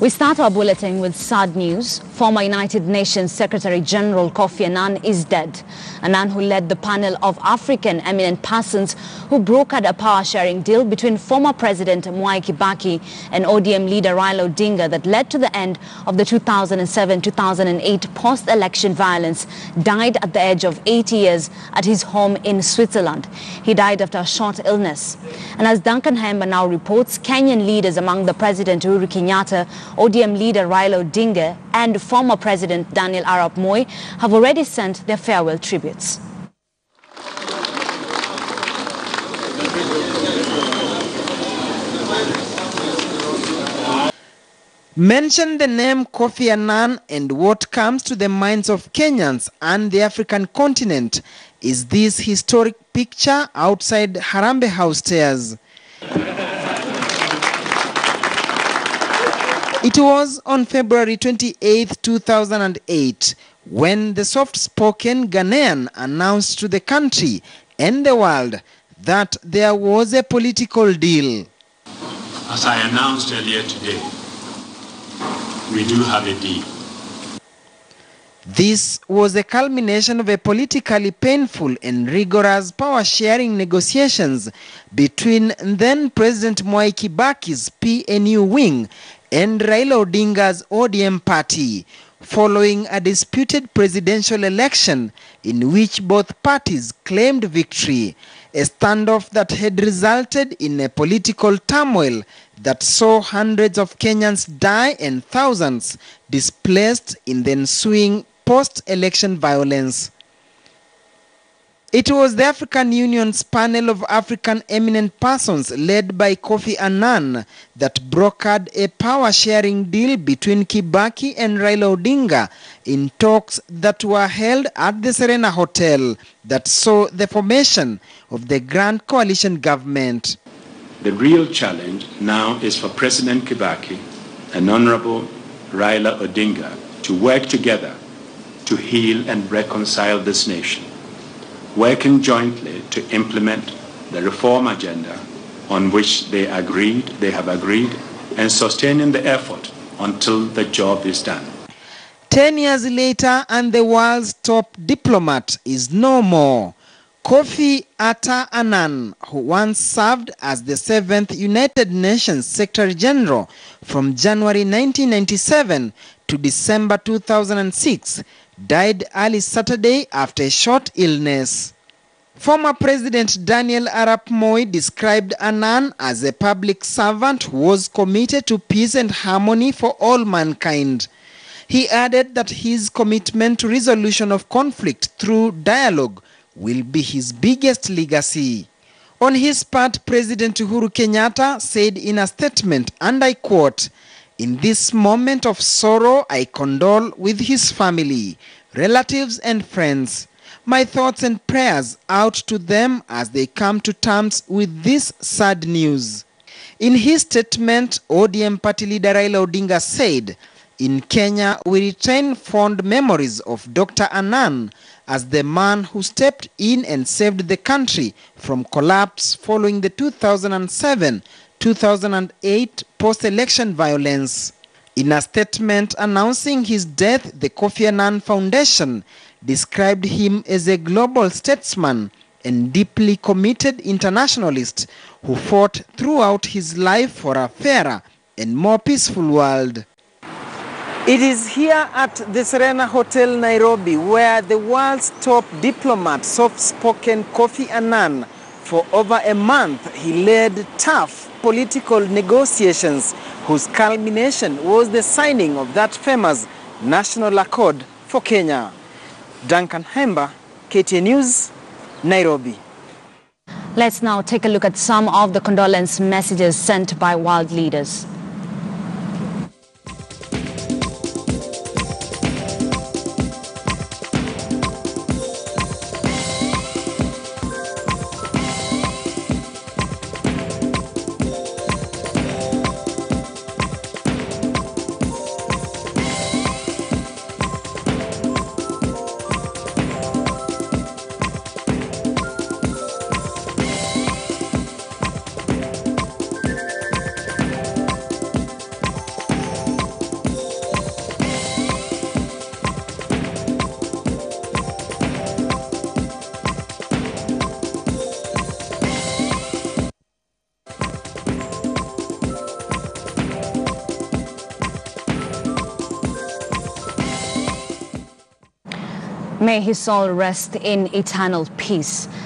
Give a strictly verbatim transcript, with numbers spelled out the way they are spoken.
We start our bulletin with sad news. Former United Nations Secretary-General Kofi Annan is dead. Annan, who led the panel of African eminent persons who brokered a power-sharing deal between former President Mwai Kibaki and O D M leader Raila Odinga that led to the end of the two thousand seven two thousand eight post-election violence, died at the age of eighty years at his home in Switzerland. He died after a short illness. And as Duncan Khaemba now reports, Kenyan leaders, among the President Uhuru Kenyatta, O D M leader Raila Odinga and former President Daniel Arap Moi, have already sent their farewell tributes. Mention the name Kofi Annan and what comes to the minds of Kenyans and the African continent is this historic picture outside Harambe House stairs. It was on February twenty-eighth two thousand eight when the soft-spoken Ghanaian announced to the country and the world that there was a political deal. As I announced earlier today, we do have a deal. This was the culmination of a politically painful and rigorous power-sharing negotiations between then-President Mwai Kibaki's P N U wing and Raila Odinga's O D M party, following a disputed presidential election in which both parties claimed victory, a standoff that had resulted in a political turmoil that saw hundreds of Kenyans die and thousands displaced in the ensuing post-election violence. It was the African Union's panel of African eminent persons led by Kofi Annan that brokered a power-sharing deal between Kibaki and Raila Odinga in talks that were held at the Serena Hotel that saw the formation of the Grand Coalition government. The real challenge now is for President Kibaki and Honorable Raila Odinga to work together to heal and reconcile this nation, working jointly to implement the reform agenda on which they agreed, they have agreed, and sustaining the effort until the job is done. Ten years later, and the world's top diplomat is no more. Kofi Atta Annan, who once served as the seventh United Nations Secretary General from January nineteen ninety-seven to December two thousand six, died early Saturday after a short illness. Former President Daniel Arap Moi described Annan as a public servant who was committed to peace and harmony for all mankind. He added that his commitment to resolution of conflict through dialogue will be his biggest legacy. On his part, President Uhuru Kenyatta said in a statement, and I quote, "In this moment of sorrow, I condole with his family, relatives and friends. My thoughts and prayers out to them as they come to terms with this sad news." In his statement, O D M party leader Raila Odinga said, "In Kenya, we retain fond memories of Doctor Annan as the man who stepped in and saved the country from collapse following the two thousand seven two thousand eight post-election violence." In a statement announcing his death, the Kofi Annan Foundation described him as a global statesman and deeply committed internationalist who fought throughout his life for a fairer and more peaceful world. It is here at the Serena Hotel, Nairobi, where the world's top diplomat, soft-spoken Kofi Annan, for over a month, he led tough political negotiations whose culmination was the signing of that famous National Accord for Kenya. Duncan Khaemba, K T N News, Nairobi. Let's now take a look at some of the condolence messages sent by world leaders. May his soul rest in eternal peace.